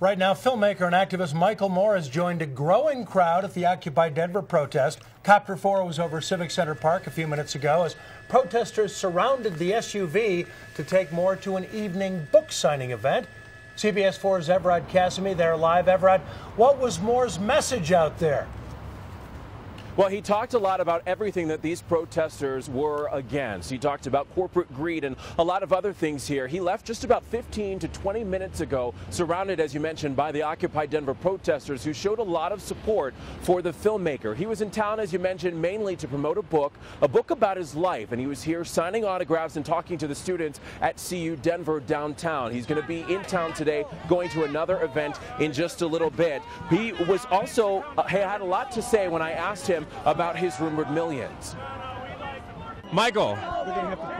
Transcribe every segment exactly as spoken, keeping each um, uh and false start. Right now, filmmaker and activist Michael Moore has joined a growing crowd at the Occupy Denver protest. Copter four was over Civic Center Park a few minutes ago as protesters surrounded the S U V to take Moore to an evening book signing event. C B S four's Everard Casamy there live. Everard, what was Moore's message out there? Well, he talked a lot about everything that these protesters were against. He talked about corporate greed and a lot of other things here. He left just about fifteen to twenty minutes ago, surrounded, as you mentioned, by the Occupy Denver protesters who showed a lot of support for the filmmaker. He was in town, as you mentioned, mainly to promote a book, a book about his life, and he was here signing autographs and talking to the students at C U Denver downtown. He's going to be in town today, going to another event in just a little bit. He was also uh, had a lot to say when I asked him about his rumored millions. Michael,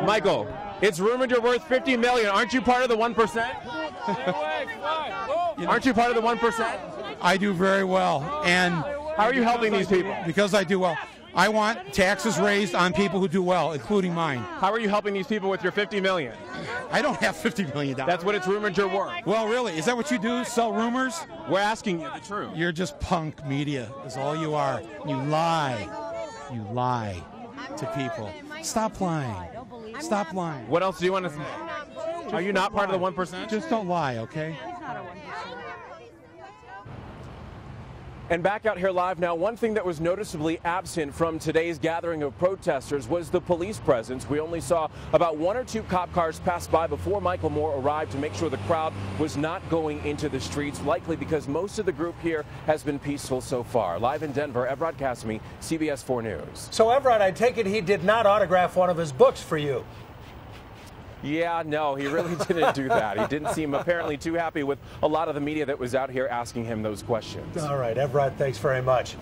Michael, it's rumored you're worth fifty million. Aren't you part of the one percent? Aren't you part of the one percent? I do very well. And how are you helping these people? Because I do well. I want taxes raised on people who do well, including mine. How are you helping these people with your fifty million? I don't have fifty million dollars. That's what it's rumored you're worth. Well, really, is that what you do? Sell rumors? We're asking you the truth. You're just punk media, is all you are. You lie. You lie to people. Stop lying. Stop lying. What else do you want to say? Are you not part of the one percent? Just don't lie, okay? And back out here live now, one thing that was noticeably absent from today's gathering of protesters was the police presence. We only saw about one or two cop cars pass by before Michael Moore arrived to make sure the crowd was not going into the streets, likely because most of the group here has been peaceful so far. Live in Denver, Everard Casamy, C B S four News. So, Everard, I take it he did not autograph one of his books for you. Yeah, no, he really didn't do that. He didn't seem apparently too happy with a lot of the media that was out here asking him those questions. All right, Everett, thanks very much.